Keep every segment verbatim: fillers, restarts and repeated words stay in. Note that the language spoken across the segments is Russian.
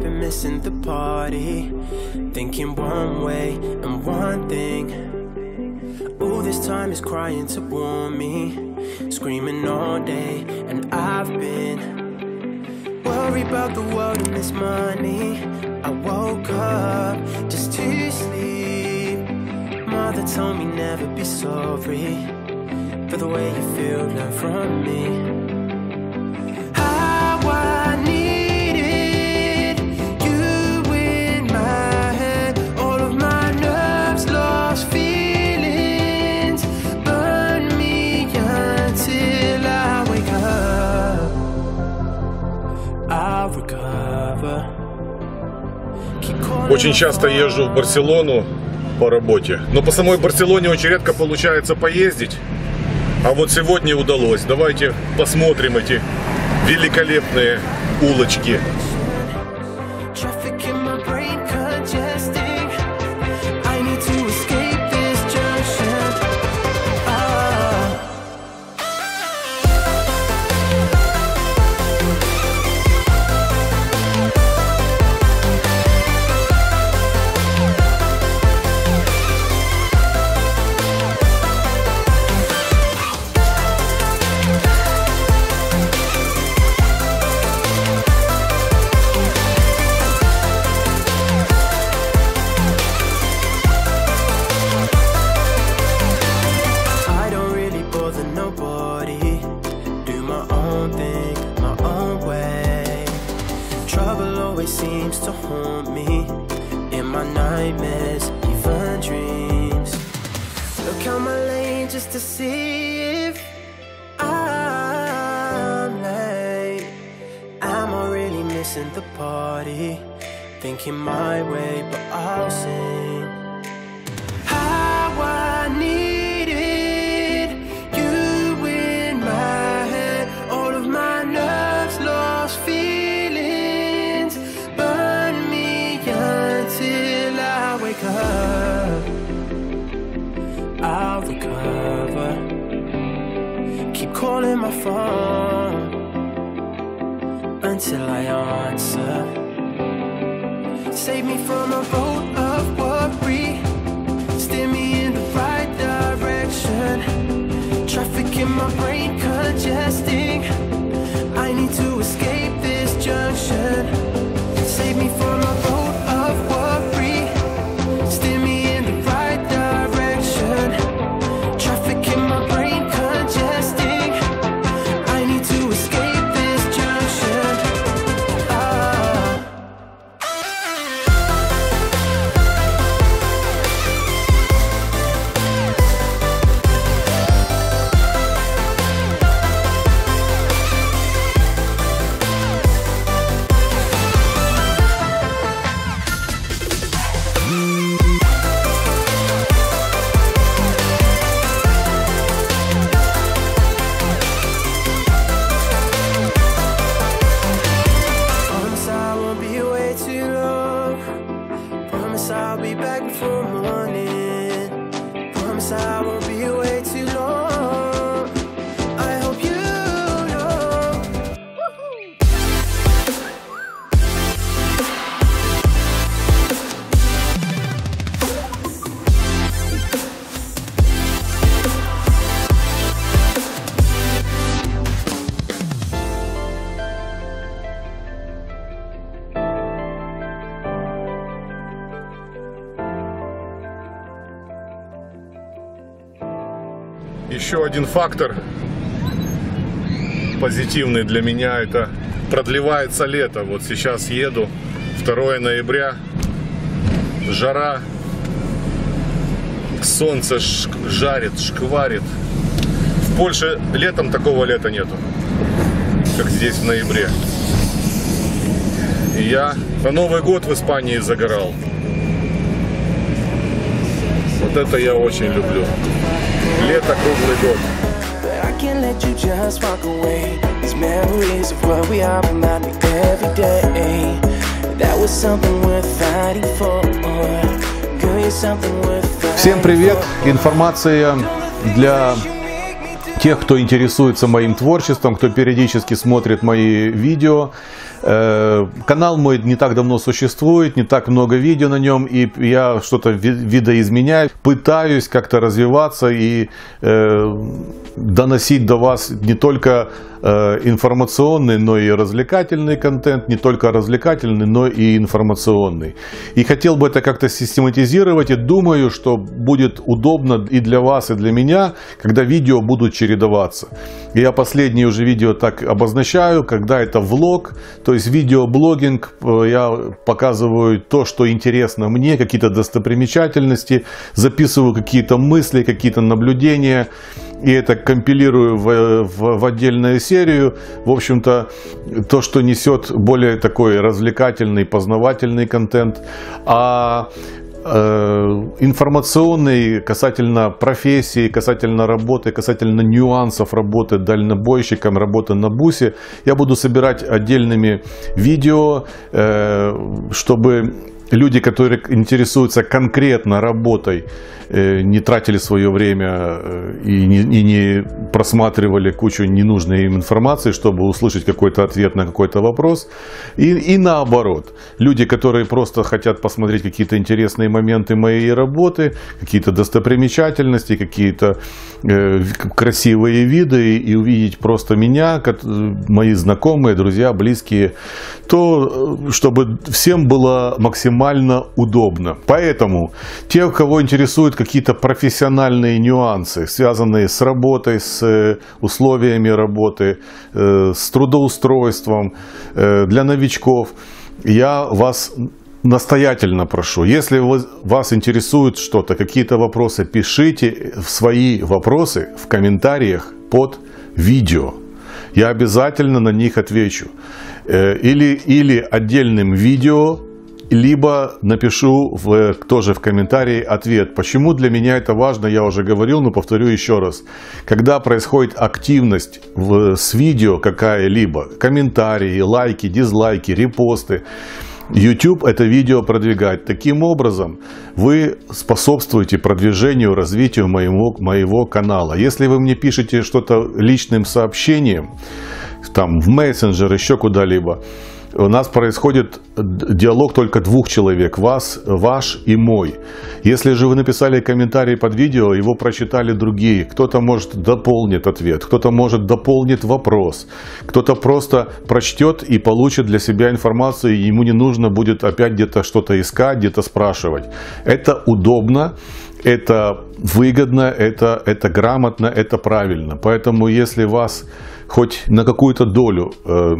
I've been missing the party, thinking one way and one thing. Ooh, this time is crying to warn me, screaming all day, and I've been worried about the world and this money. I woke up just to sleep. Mother told me never be sorry for the way you feel, learn from me. Очень часто езжу в Барселону по работе, но по самой Барселоне очень редко получается поездить, а вот сегодня удалось. Давайте посмотрим эти великолепные улочки. Seems to haunt me in my nightmares, even dreams. Look out my lane just to see if I'm late. Am I really missing the party? Thinking my way, but I'll sing. How I needed you in my head, all of my nerves lost feelings. I'll recover. Keep calling my phone until I answer. Save me from a road of worry, steer me in the right direction. Traffic in my brain congesting, I need to escape this junction. Save me from a road of worry, I won't be away too long. I hope you know. Еще один фактор позитивный для меня — это продлевается лето. Вот сейчас еду, второе ноября, жара, солнце жарит, шкварит. В Польше летом такого лета нету, как здесь в ноябре. И я на Новый год в Испании загорал. Вот это я очень люблю. Лето круглый год. Всем привет! Информация для тех, кто интересуется моим творчеством, кто периодически смотрит мои видео. Канал мой не так давно существует, не так много видео на нем, и я что-то видоизменяю, пытаюсь как-то развиваться и доносить до вас не только информационный, но и развлекательный контент, не только развлекательный, но и информационный. И хотел бы это как-то систематизировать, и думаю, что будет удобно и для вас, и для меня, когда видео будут чередоваться. Я последние уже видео так обозначаю, когда это влог, то есть видеоблогинг, я показываю то, что интересно мне, какие-то достопримечательности, записываю какие-то мысли, какие-то наблюдения, и это компилирую в, в, в отдельную серию. В общем-то, то, что несет более такой развлекательный, познавательный контент. А информационный касательно профессии, касательно работы, касательно нюансов работы дальнобойщиком, работы на бусе, я буду собирать отдельными видео, чтобы люди, которые интересуются конкретно работой, не тратили свое время и не, и не просматривали кучу ненужной им информации, чтобы услышать какой-то ответ на какой-то вопрос. И, и наоборот, люди, которые просто хотят посмотреть какие-то интересные моменты моей работы, какие-то достопримечательности, какие-то э, красивые виды, и увидеть просто меня, как, мои знакомые, друзья, близкие, то чтобы всем было максимально удобно. Поэтому те, у кого интересуют какие-то профессиональные нюансы, связанные с работой, с условиями работы, с трудоустройством, для новичков, я вас настоятельно прошу, если вас интересует что-то, какие-то вопросы, пишите свои вопросы в комментариях под видео. Я обязательно на них отвечу. Или, или отдельным видео, либо напишу в, тоже в комментарии ответ. Почему для меня это важно, я уже говорил, но повторю еще раз. Когда происходит активность в, с видео какая-либо, комментарии, лайки, дизлайки, репосты, YouTube это видео продвигает. Таким образом, вы способствуете продвижению, развитию моего, моего канала. Если вы мне пишете что-то личным сообщением, там, в мессенджер, еще куда-либо, у нас происходит диалог только двух человек, вас, ваш и мой. Если же вы написали комментарий под видео, его прочитали другие, кто-то может дополнит ответ, кто-то может дополнит вопрос, кто-то просто прочтет и получит для себя информацию, и ему не нужно будет опять где-то что-то искать, где-то спрашивать. Это удобно. Это выгодно, это, это грамотно, это правильно. Поэтому если вас хоть на какую-то долю э,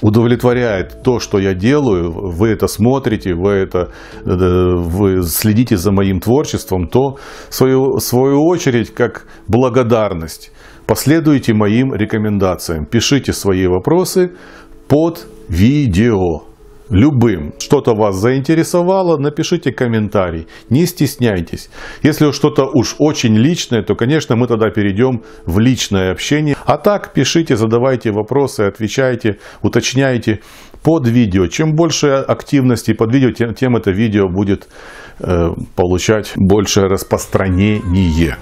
удовлетворяет то, что я делаю, вы это смотрите, вы, это, э, вы следите за моим творчеством, то в свою, в свою очередь, как благодарность, последуйте моим рекомендациям. Пишите свои вопросы под видео. Любым. Что-то вас заинтересовало, напишите комментарий. Не стесняйтесь. Если что-то уж очень личное, то, конечно, мы тогда перейдем в личное общение. А так, пишите, задавайте вопросы, отвечайте, уточняйте под видео. Чем больше активности под видео, тем, тем это видео будет э, получать большее распространение.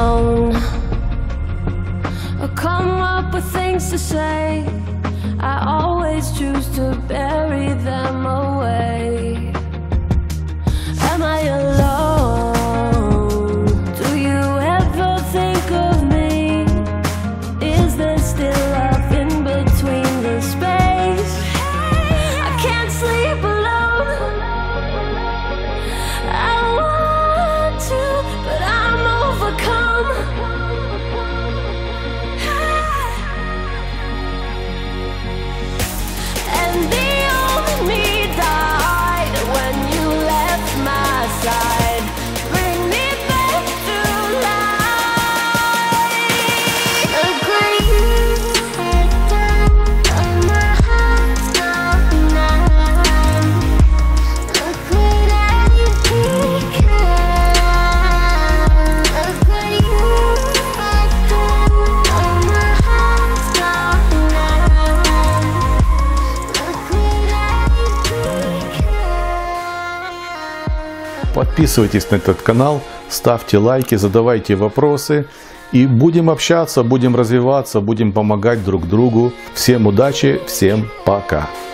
alone. I come up with things to say, I always choose to bury them away. Am I alone? Do you ever think of me? Is there still love in between the space? I can't sleep alone. I want to, but I'm overcome. Подписывайтесь на этот канал, ставьте лайки, задавайте вопросы. И будем общаться, будем развиваться, будем помогать друг другу. Всем удачи, всем пока!